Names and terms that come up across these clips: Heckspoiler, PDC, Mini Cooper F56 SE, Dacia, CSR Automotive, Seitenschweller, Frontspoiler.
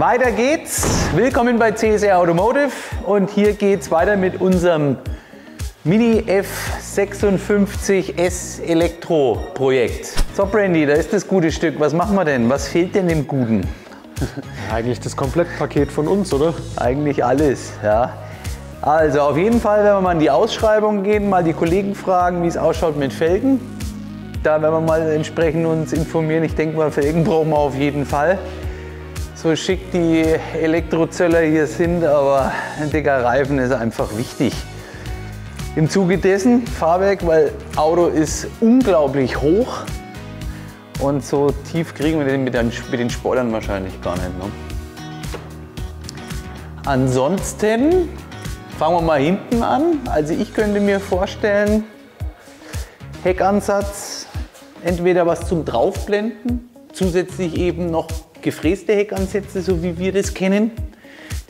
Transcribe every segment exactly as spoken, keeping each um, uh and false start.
Weiter geht's. Willkommen bei C S R Automotive und hier geht's weiter mit unserem Mini F sechsundfünfzig S Elektro Projekt. So Brandy, da ist das gute Stück. Was machen wir denn? Was fehlt denn dem Guten? Eigentlich das Komplettpaket von uns, oder? Eigentlich alles, ja. Also auf jeden Fall, wenn wir mal in die Ausschreibung gehen, mal die Kollegen fragen, wie es ausschaut mit Felgen. Da werden wir mal entsprechend uns informieren. Ich denke mal, Felgen brauchen wir auf jeden Fall. So schick die Elektrozöller hier sind, aber ein dicker Reifen ist einfach wichtig. Im Zuge dessen Fahrwerk, weil Auto ist unglaublich hoch und so tief kriegen wir den mit den, mit den Spoilern wahrscheinlich gar nicht. Ne? Ansonsten fangen wir mal hinten an. Also ich könnte mir vorstellen, Heckansatz, entweder was zum Draufblenden, zusätzlich eben noch gefräste Heckansätze, so wie wir das kennen,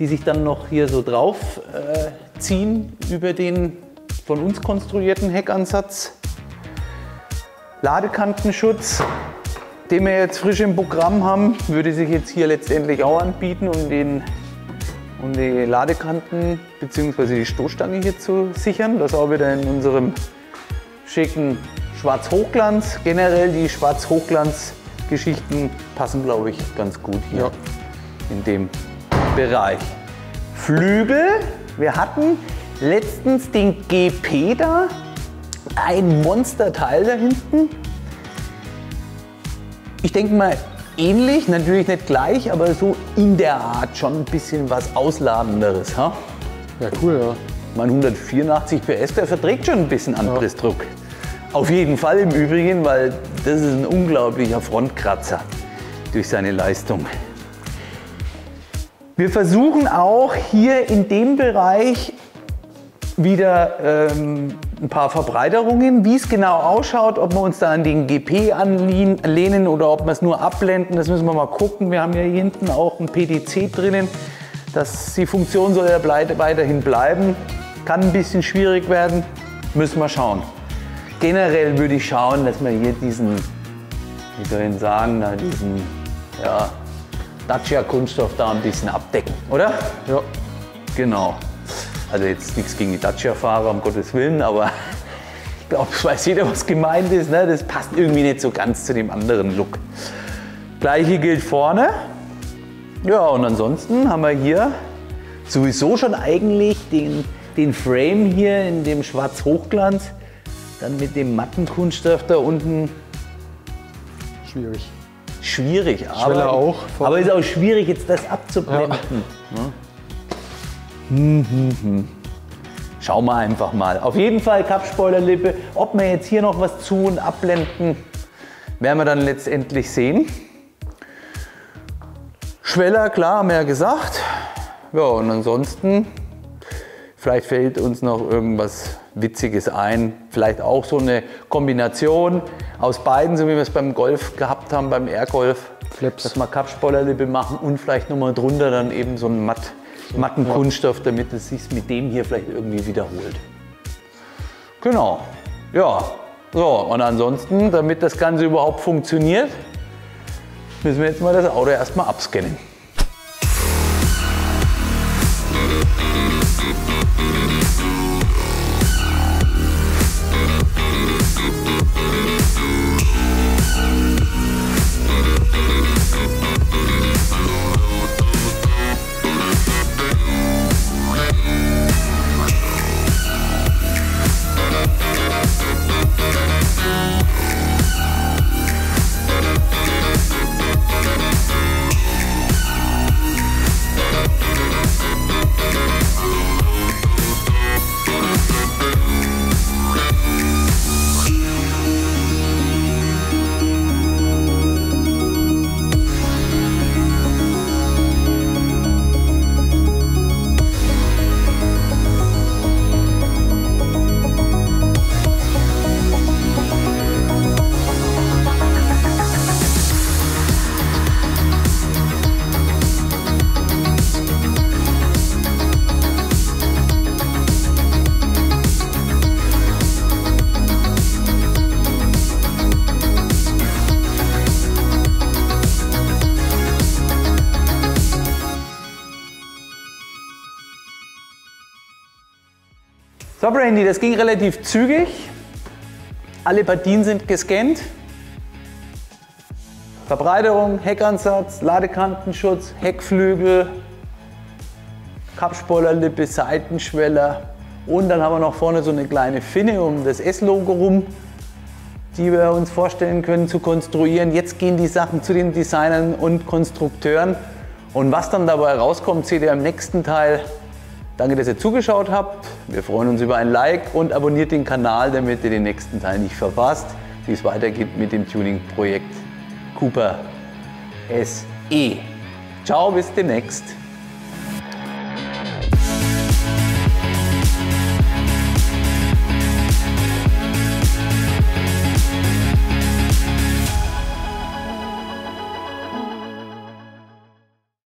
die sich dann noch hier so drauf äh, ziehen über den von uns konstruierten Heckansatz. Ladekantenschutz, den wir jetzt frisch im Programm haben, würde sich jetzt hier letztendlich auch anbieten, um, den, um die Ladekanten bzw. die Stoßstange hier zu sichern. Das auch wieder in unserem schicken Schwarz-Hochglanz. Generell die Schwarz-Hochglanz Geschichten passen, glaube ich, ganz gut hier ja. in dem Bereich. Flügel, wir hatten letztens den G P da, ein Monsterteil da hinten. Ich denke mal ähnlich, natürlich nicht gleich, aber so in der Art schon ein bisschen was Ausladenderes. Ha? Ja, cool, ja. Mein hundertvierundachtzig P S, der verträgt schon ein bisschen Anpressdruck. Ja. Auf jeden Fall im Übrigen, weil das ist ein unglaublicher Frontkratzer durch seine Leistung. Wir versuchen auch hier in dem Bereich wieder ähm, ein paar Verbreiterungen, wie es genau ausschaut, ob wir uns da an den G P anlehnen oder ob wir es nur abblenden, das müssen wir mal gucken. Wir haben ja hier hinten auch ein P D C drinnen, dass die Funktion soll ja weiterhin bleiben. Kann ein bisschen schwierig werden, müssen wir schauen. Generell würde ich schauen, dass man hier diesen, wie soll ich sagen, na, diesen ja, Dacia-Kunststoff da ein bisschen abdecken, oder? Ja. Genau. Also jetzt nichts gegen die Dacia-Fahrer, um Gottes Willen, aber ich glaube, weiß jeder, was gemeint ist. Ne? Das passt irgendwie nicht so ganz zu dem anderen Look. Gleiche gilt vorne. Ja, und ansonsten haben wir hier sowieso schon eigentlich den, den Frame hier in dem Schwarz-Hochglanz. Dann mit dem matten Kunststoff da unten. Schwierig. Schwierig, aber, auch, aber ist auch schwierig, jetzt das abzublenden. Ja. Ja. Hm, hm, hm. Schauen wir einfach mal. Auf jeden Fall Kappspoilerlippe. Ob wir jetzt hier noch was zu- und abblenden, werden wir dann letztendlich sehen. Schweller, klar, haben wir ja gesagt. Ja, und ansonsten, vielleicht fällt uns noch irgendwas Witziges ein. Vielleicht auch so eine Kombination aus beiden, so wie wir es beim Golf gehabt haben, beim Airgolf. Flips. Dass wir Kappspoilerlippe machen und vielleicht nochmal drunter dann eben so einen matt, matten ja. Kunststoff, damit es sich mit dem hier vielleicht irgendwie wiederholt. Genau. Ja. So, und ansonsten, damit das Ganze überhaupt funktioniert, müssen wir jetzt mal das Auto erstmal abscannen. So Brandy, das ging relativ zügig. Alle Partien sind gescannt. Verbreiterung, Heckansatz, Ladekantenschutz, Heckflügel, Kappspoilerlippe, Seitenschweller und dann haben wir noch vorne so eine kleine Finne um das S-Logo rum, die wir uns vorstellen können zu konstruieren. Jetzt gehen die Sachen zu den Designern und Konstrukteuren und was dann dabei rauskommt, seht ihr im nächsten Teil. Danke, dass ihr zugeschaut habt. Wir freuen uns über ein Like und abonniert den Kanal, damit ihr den nächsten Teil nicht verpasst, wie es weitergeht mit dem Tuning-Projekt Cooper S E. Ciao, bis demnächst.